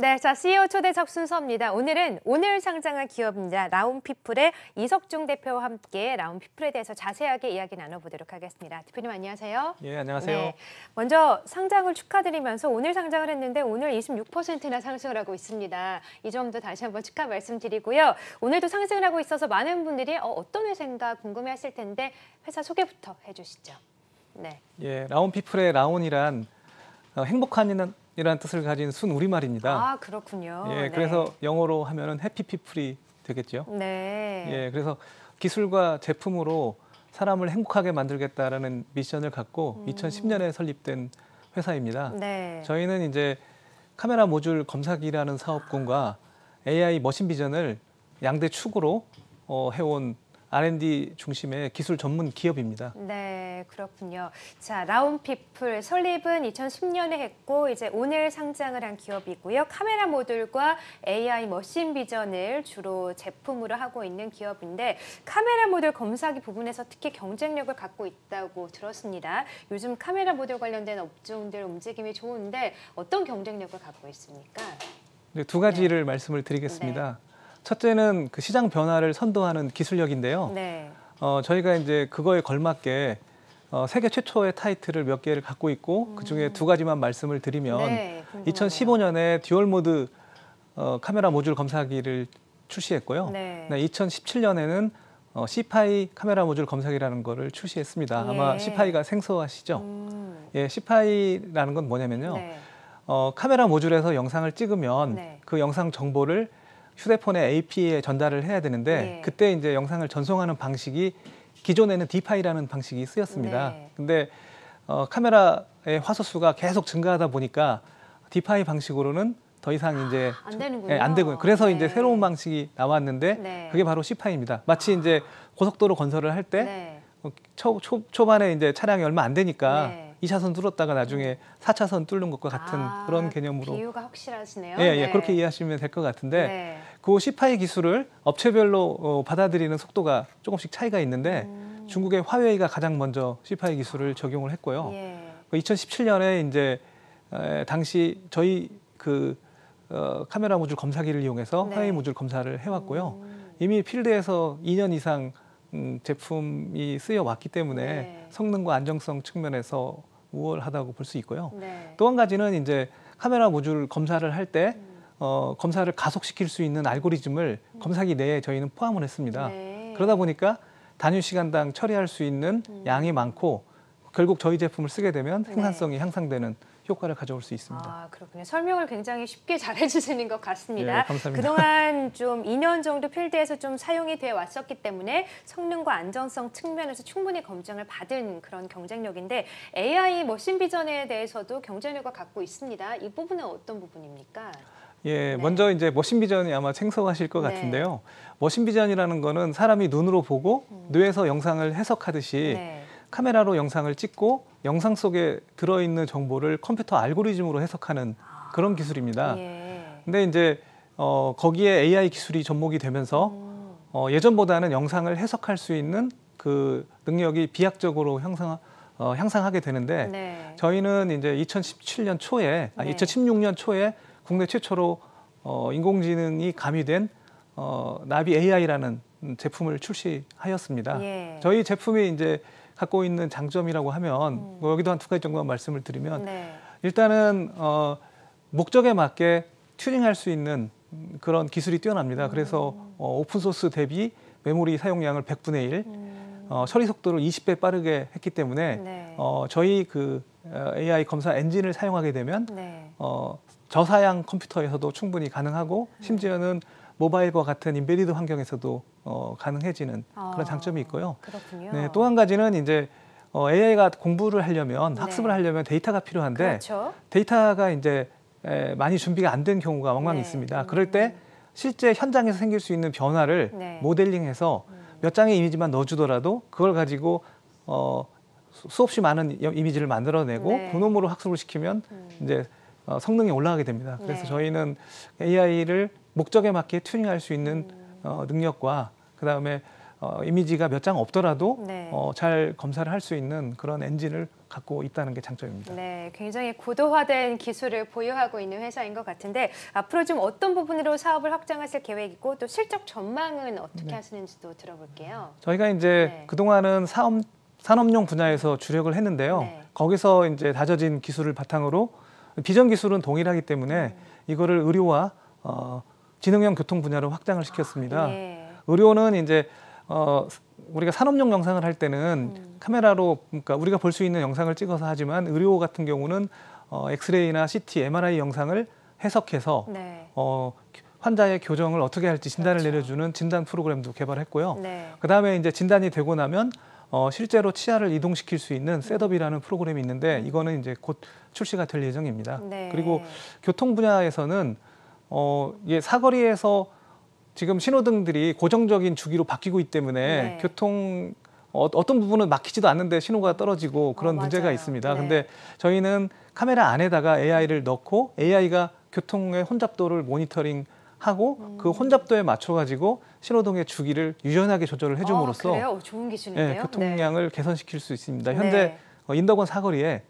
네, 자 CEO 초대석 순서입니다. 오늘은 오늘 상장한 기업입니다. 라온피플의 이석중 대표와 함께 라온피플에 대해서 자세하게 이야기 나눠보도록 하겠습니다. 대표님 안녕하세요. 예, 안녕하세요. 네, 먼저 상장을 축하드리면서 오늘 상장을 했는데 오늘 26%나 상승을 하고 있습니다. 이 점도 다시 한번 축하 말씀드리고요. 오늘도 상승을 하고 있어서 많은 분들이 어떤 회사인가 궁금해하실 텐데 회사 소개부터 해주시죠. 네. 예, 라온피플의 라온이란 행복한 이라는 뜻을 가진 순 우리말입니다. 아, 그렇군요. 예, 네. 그래서 영어로 하면은 해피 피플이 되겠죠. 네. 예, 그래서 기술과 제품으로 사람을 행복하게 만들겠다라는 미션을 갖고 2010년에 설립된 회사입니다. 네. 저희는 이제 카메라 모듈 검사기라는 사업군과 AI 머신 비전을 양대 축으로 해온 R&D 중심의 기술 전문 기업입니다. 네, 그렇군요. 자, 라온피플 설립은 2010년에 했고 이제 오늘 상장을 한 기업이고요. 카메라 모듈과 AI 머신 비전을 주로 제품으로 하고 있는 기업인데 카메라 모듈 검사기 부분에서 특히 경쟁력을 갖고 있다고 들었습니다. 요즘 카메라 모듈 관련된 업종들 움직임이 좋은데 어떤 경쟁력을 갖고 있습니까? 네, 두 가지를 말씀을 드리겠습니다. 네. 첫째는 그 시장 변화를 선도하는 기술력인데요. 네. 저희가 이제 그거에 걸맞게 세계 최초의 타이틀을 몇 개를 갖고 있고 그중에 두 가지만 말씀을 드리면 네, 2015년에 듀얼모드 카메라 모듈 검사기를 출시했고요. 네. 네, 2017년에는 C-PHY 카메라 모듈 검사기라는 거를 출시했습니다. 예. 아마 C-PHY가 생소하시죠? 예, C-PHY라는 건 뭐냐면요. 네. 카메라 모듈에서 영상을 찍으면 네. 그 영상 정보를 휴대폰에 AP에 전달을 해야 되는데 네. 그때 이제 영상을 전송하는 방식이 기존에는 D-PHY라는 방식이 쓰였습니다. 네. 근데 카메라의 화소수가 계속 증가하다 보니까 D-PHY 방식으로는 더 이상 이제 안 되는군요. 예, 안 되고요. 그래서 네. 이제 새로운 방식이 나왔는데 네. 그게 바로 C-PHY입니다. 마치 이제 고속도로 건설을 할 때 네. 초반에 이제 차량이 얼마 안 되니까 네. 2차선 뚫었다가 나중에 4차선 뚫는 것과 같은 그런 개념으로. 비유가 확실하시네요. 예, 예, 네. 그렇게 이해하시면 될 것 같은데 네. 그 C-PHY 기술을 업체별로 받아들이는 속도가 조금씩 차이가 있는데 중국의 화웨이가 가장 먼저 C-PHY 기술을 적용을 했고요. 예. 2017년에 이제 당시 저희 그 카메라 모듈 검사기를 이용해서 네. 화웨이 모듈 검사를 해왔고요. 이미 필드에서 2년 이상 제품이 쓰여 왔기 때문에 네. 성능과 안정성 측면에서 우월하다고 볼 수 있고요. 네. 또 한 가지는 이제 카메라 모듈 검사를 할 때 검사를 가속시킬 수 있는 알고리즘을 검사기 내에 저희는 포함을 했습니다. 네. 그러다 보니까 단위 시간당 처리할 수 있는 양이 많고 결국 저희 제품을 쓰게 되면 생산성이 네. 향상되는 효과를 가져올 수 있습니다. 아, 그렇군요. 설명을 굉장히 쉽게 잘해주시는 것 같습니다. 예, 감사합니다. 그동안 좀 2년 정도 필드에서 좀 사용이 되어 왔었기 때문에 성능과 안전성 측면에서 충분히 검증을 받은 그런 경쟁력인데 AI 머신 비전에 대해서도 경쟁력을 갖고 있습니다. 이 부분은 어떤 부분입니까? 예, 네. 먼저 이제 머신 비전이 아마 생소하실 것 네. 같은데요. 머신 비전이라는 거는 사람이 눈으로 보고 뇌에서 영상을 해석하듯이 네. 카메라로 영상을 찍고 영상 속에 들어있는 정보를 컴퓨터 알고리즘으로 해석하는 그런 기술입니다. 예. 근데 이제 거기에 AI 기술이 접목이 되면서 예전보다는 영상을 해석할 수 있는 그 능력이 비약적으로 향상하게 되는데 네. 저희는 이제 2016년 초에 국내 최초로 인공지능이 가미된 나비 AI라는 제품을 출시하였습니다. 예. 저희 제품이 이제 갖고 있는 장점이라고 하면 여기도 한 두 가지 정도만 말씀을 드리면 네. 일단은 목적에 맞게 튜닝할 수 있는 그런 기술이 뛰어납니다. 그래서 오픈소스 대비 메모리 사용량을 100분의 1, 처리 속도를 20배 빠르게 했기 때문에 네. 저희 그 AI 검사 엔진을 사용하게 되면 네. 저사양 컴퓨터에서도 충분히 가능하고 심지어는 모바일과 같은 인베디드 환경에서도 가능해지는 그런 장점이 있고요. 그렇군요. 네, 또 한 가지는 이제 AI가 공부를 하려면 네. 학습을 하려면 데이터가 필요한데 그렇죠. 데이터가 이제 많이 준비가 안 된 경우가 왕왕 있습니다. 그럴 때 실제 현장에서 생길 수 있는 변화를 네. 모델링해서 몇 장의 이미지만 넣어주더라도 그걸 가지고 수없이 많은 이미지를 만들어내고 네. 그놈으로 학습을 시키면 이제 성능이 올라가게 됩니다. 그래서 네. 저희는 AI를 목적에 맞게 튜닝할 수 있는 능력과 그다음에 이미지가 몇 장 없더라도 네. 잘 검사를 할 수 있는 그런 엔진을 갖고 있다는 게 장점입니다. 네, 굉장히 고도화된 기술을 보유하고 있는 회사인 것 같은데 앞으로 좀 어떤 부분으로 사업을 확장하실 계획이고 또 실적 전망은 어떻게 네. 하시는지도 들어볼게요. 저희가 이제 네. 그동안은 산업용 분야에서 주력을 했는데요. 네. 거기서 이제 다져진 기술을 바탕으로 비전 기술은 동일하기 때문에 이거를 의료와 지능형 교통 분야로 확장을 시켰습니다. 아, 예. 의료는 이제 우리가 산업용 영상을 할 때는 카메라로 그러니까 우리가 볼 수 있는 영상을 찍어서 하지만 의료 같은 경우는 엑스레이나 CT, MRI 영상을 해석해서 네. 환자의 교정을 어떻게 할지 진단을 그렇죠. 내려주는 진단 프로그램도 개발했고요. 네. 그다음에 이제 진단이 되고 나면 실제로 치아를 이동시킬 수 있는 셋업이라는 프로그램이 있는데 이거는 이제 곧 출시가 될 예정입니다. 네. 그리고 교통 분야에서는 사거리에서 지금 신호등들이 고정적인 주기로 바뀌고 있기 때문에 네. 교통 어떤 부분은 막히지도 않는데 신호가 떨어지고 그런 문제가 맞아요. 있습니다. 네. 근데 저희는 카메라 안에다가 AI를 넣고 AI가 교통의 혼잡도를 모니터링 하고 그 혼잡도에 맞춰가지고 신호등의 주기를 유연하게 조절을 해줌으로써 좋은 기준인데요? 네, 교통량을 네. 개선시킬 수 있습니다. 현재 네. 인덕원 사거리에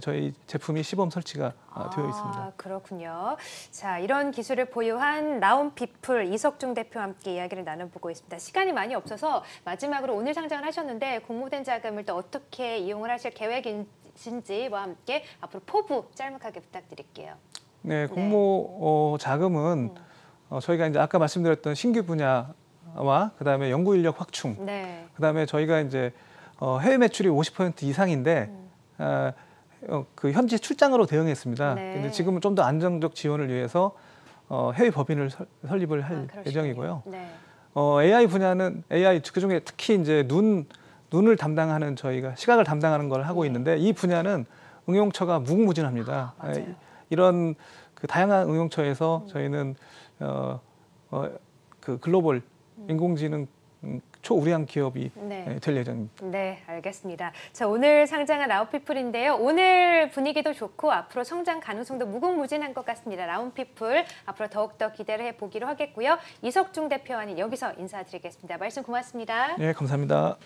저희 제품이 시범 설치가 되어 있습니다. 그렇군요. 자, 이런 기술을 보유한 라온피플 이석중 대표와 함께 이야기를 나눠보고 있습니다. 시간이 많이 없어서 마지막으로 오늘 상장을 하셨는데 공모된 자금을 또 어떻게 이용을 하실 계획이신지와 함께 앞으로 포부 짤막하게 부탁드릴게요. 네, 공모 자금은 저희가 이제 아까 말씀드렸던 신규 분야와 그다음에 연구 인력 확충, 네. 그다음에 저희가 이제 해외 매출이 50% 이상인데 그 현지 출장으로 대응했습니다. 네. 근데 지금은 좀 더 안정적 지원을 위해서 해외 법인을 설립을 할 예정이고요. 네. AI 분야는 AI 그중에 특히 이제 눈을 담당하는 저희가 시각을 담당하는 걸 하고 네. 있는데 이 분야는 응용처가 무궁무진합니다. 맞아요. 이런 그 다양한 응용처에서 저희는 그 글로벌 인공지능 초우량 기업이 네. 될 예정입니다. 네, 알겠습니다. 자, 오늘 상장한 라온피플인데요. 오늘 분위기도 좋고 앞으로 성장 가능성도 무궁무진한 것 같습니다. 라온피플 앞으로 더욱더 기대를 해보기로 하겠고요. 이석중 대표와는 여기서 인사드리겠습니다. 말씀 고맙습니다. 네, 감사합니다.